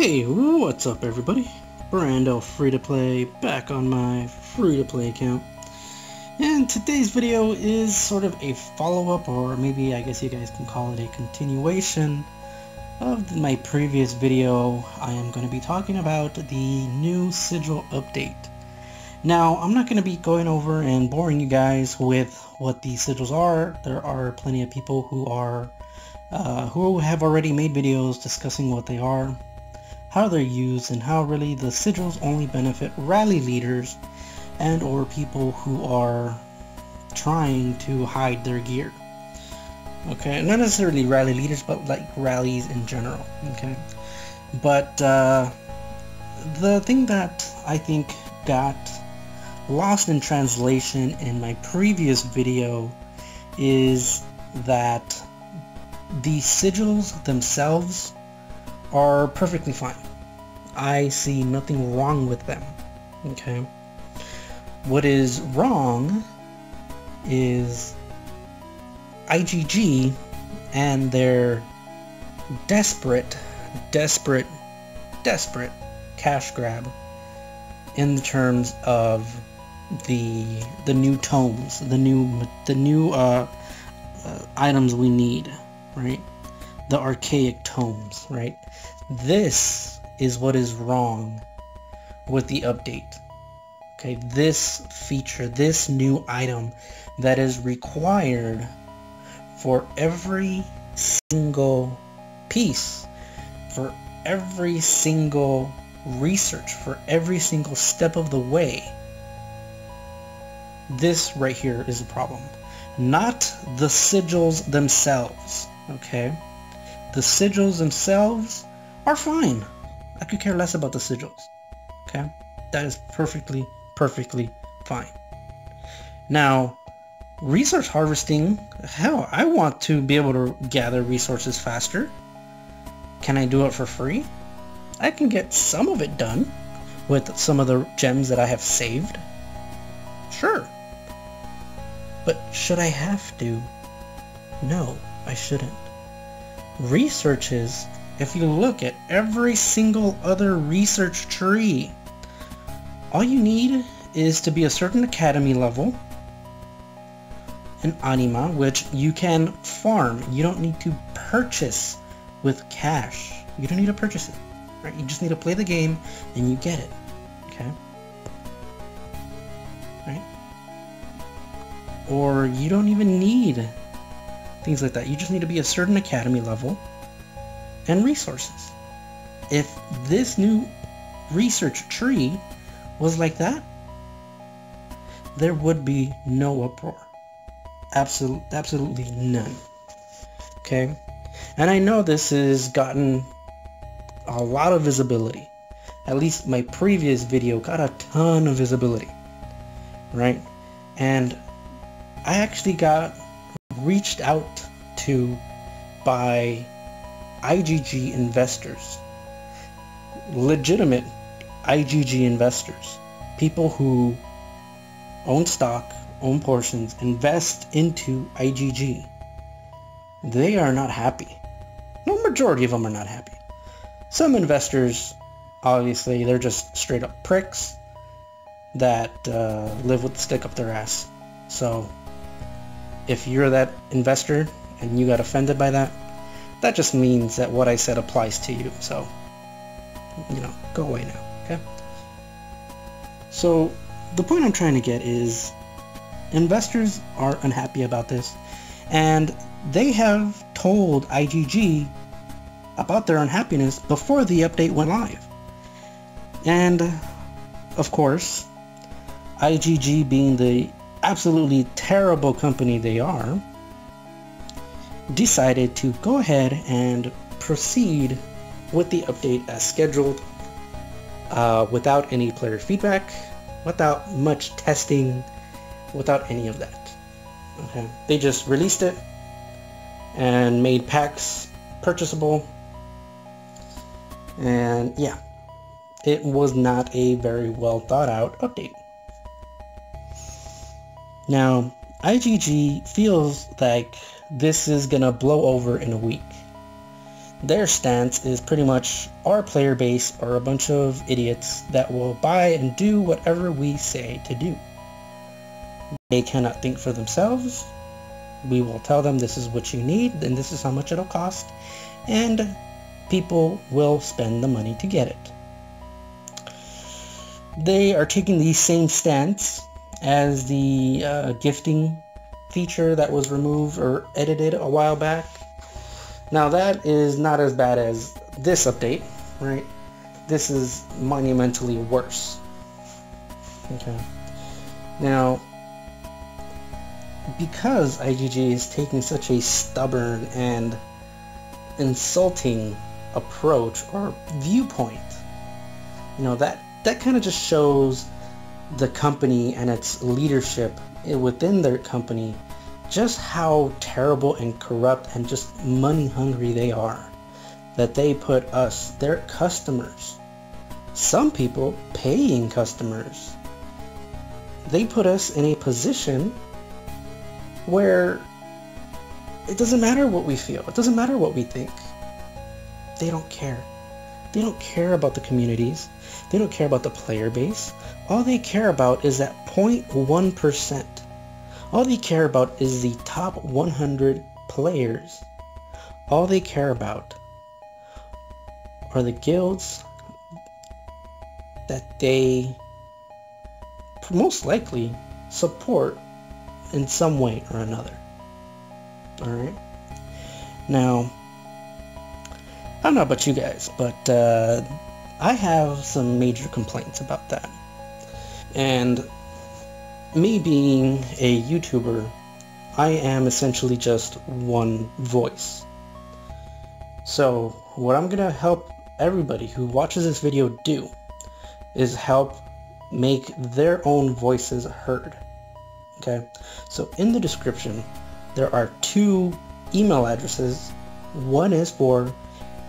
Hey, what's up everybody? Brando Free2Play back on my Free2Play account. And today's video is sort of a follow-up, or maybe I guess you guys can call it a continuation of my previous video. I am going to be talking about the new Sigil update. Now, I'm not going to be going over and boring you guys with what the Sigils are. There are plenty of people who have already made videos discussing what they are, how they're used, and how really the sigils only benefit rally leaders and or people who are trying to hide their gear. Okay, not necessarily rally leaders, but like rallies in general. Okay, but the thing that I think got lost in translation in my previous video is that the sigils themselves are perfectly fine. I see nothing wrong with them. Okay, what is wrong is IGG and their desperate cash grab in the terms of the new tomes, the new items we need, right? The archaic tomes, right? This is what is wrong with the update. Okay, this feature, this new item that is required for every single piece, for every single research, for every single step of the way. This right here is a problem. Not the sigils themselves, okay? The sigils themselves are fine. I could care less about the sigils. Okay, that is perfectly fine. Now, resource harvesting, hell, I want to be able to gather resources faster. Can I do it for free? I can get some of it done with some of the gems that I have saved. Sure. But should I have to? No, I shouldn't. Researches, if you look at every single other research tree, all you need is to be a certain academy level, an anima, which you can farm. You don't need to purchase with cash. You don't need to purchase it, right? You just need to play the game and you get it. Okay, right? Or you don't even need things like that. You just need to be a certain academy level and resources. If this new research tree was like that, there would be no uproar. Absolutely none. Okay, and I know this has gotten a lot of visibility. At least my previous video got a ton of visibility, right? And I actually got reached out to by IGG investors, legitimate IGG investors, people who own stock, own portions, invest into IGG. They are not happy. The majority of them are not happy. Some investors, obviously, they're just straight up pricks that live with the stick up their ass. So if you're that investor and you got offended by that, that just means that what I said applies to you. So, you know, go away now, okay? So the point I'm trying to get is investors are unhappy about this, and they have told IGG about their unhappiness before the update went live. And of course, IGG, being the absolutely terrible company they are, decided to go ahead and proceed with the update as scheduled, without any player feedback, without much testing, without any of that. Okay, they just released it and made packs purchasable, and yeah, it was not a very well thought out update. Now, IGG feels like this is gonna blow over in a week. their stance is pretty much our player base are a bunch of idiots that will buy and do whatever we say to do. They cannot think for themselves. We will tell them this is what you need and this is how much it'll cost, and people will spend the money to get it. They are taking the same stance as the gifting feature that was removed or edited a while back. Now that is not as bad as this update, right? This is monumentally worse. Okay. Now, because IGG is taking such a stubborn and insulting approach or viewpoint, you know, that kind of just shows the company and its leadership within their company just how terrible and corrupt and just money hungry they are, that they put us, their customers, some people paying customers, they put us in a position where it doesn't matter what we feel, it doesn't matter what we think. They don't care. They don't care about the communities, they don't care about the player base. All they care about is that 0.1%. All they care about is the top 100 players. All they care about are the guilds that they most likely support in some way or another. Alright? Now, I don't know about you guys, but I have some major complaints about that. And me being a YouTuber, I am essentially just one voice. So what I'm gonna help everybody who watches this video do is help make their own voices heard. Okay, so in the description there are two email addresses. One is for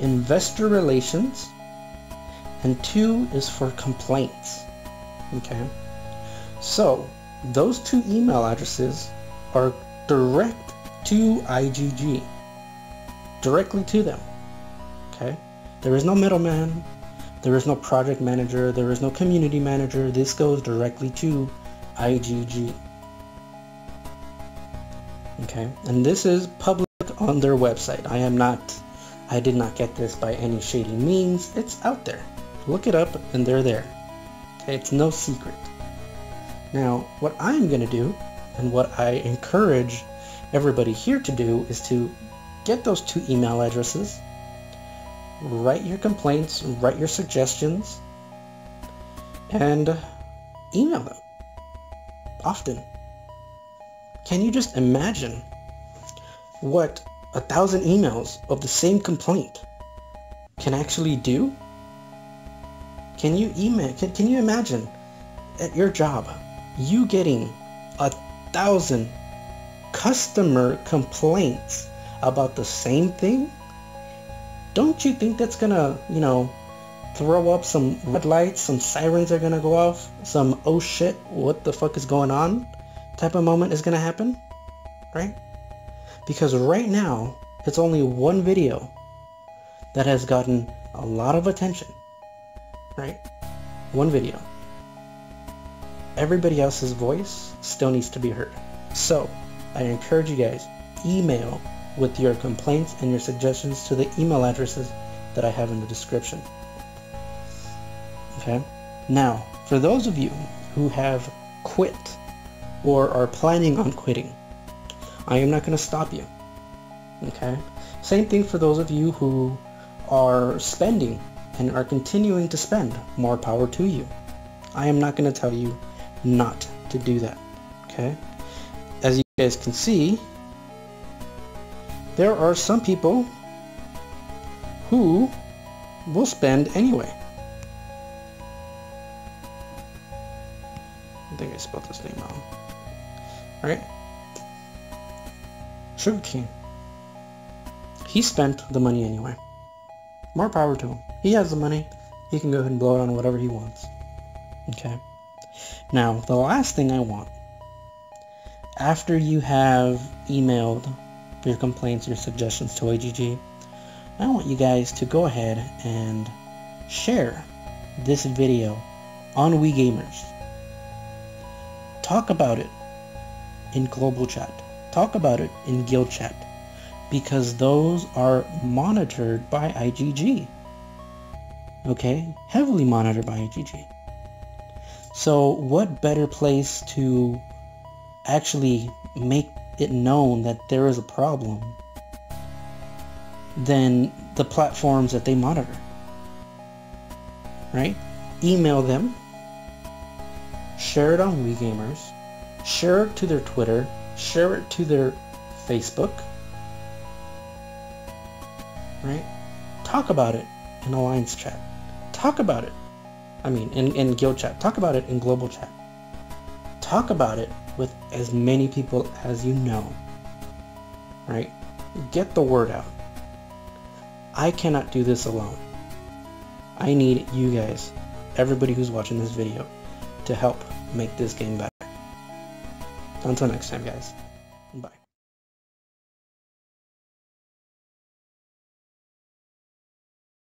investor relations and two is for complaints. Okay, so those two email addresses are direct to IGG, directly to them. Okay, there is no middleman, there is no project manager, there is no community manager. This goes directly to IGG. Okay, and this is public on their website. I did not get this by any shady means. It's out there. Look it up and they're there. Okay, it's no secret. Now, what I'm going to do, and what I encourage everybody here to do, is to get those two email addresses, write your complaints, write your suggestions, and email them often. Can you just imagine what 1,000 emails of the same complaint can actually do? Can you imagine at your job you getting 1,000 customer complaints about the same thing? Don't you think that's gonna, you know, throw up some red lights, some sirens are gonna go off, some oh shit, what the fuck is going on type of moment is gonna happen, right? Because right now it's only one video that has gotten a lot of attention, right? One video. Everybody else's voice still needs to be heard. So I encourage you guys, email with your complaints and your suggestions to the email addresses that I have in the description. Okay. Now, for those of you who have quit or are planning on quitting, I am not going to stop you. Okay. Same thing for those of you who are spending and are continuing to spend. More power to you. I am not going to tell you not to do that. Okay, as you guys can see, there are some people who will spend anyway. I think I spelled this name wrong. All right, Sugar King, he spent the money anyway. More power to him. He has the money, he can go ahead and blow it on whatever he wants. Okay. Now, the last thing I want, after you have emailed your complaints, your suggestions to IGG, I want you guys to go ahead and share this video on WeGamers. Talk about it in global chat. Talk about it in guild chat, because those are monitored by IGG. Okay, heavily monitored by IGG. So what better place to actually make it known that there is a problem than the platforms that they monitor, right? Email them, share it on WeGamers, share it to their Twitter, share it to their Facebook, right? Talk about it in Alliance chat. Talk about it, I mean, in guild chat. Talk about it in global chat. Talk about it with as many people as you know, right? Get the word out. I cannot do this alone. I need you guys, everybody who's watching this video, to help make this game better. Until next time, guys.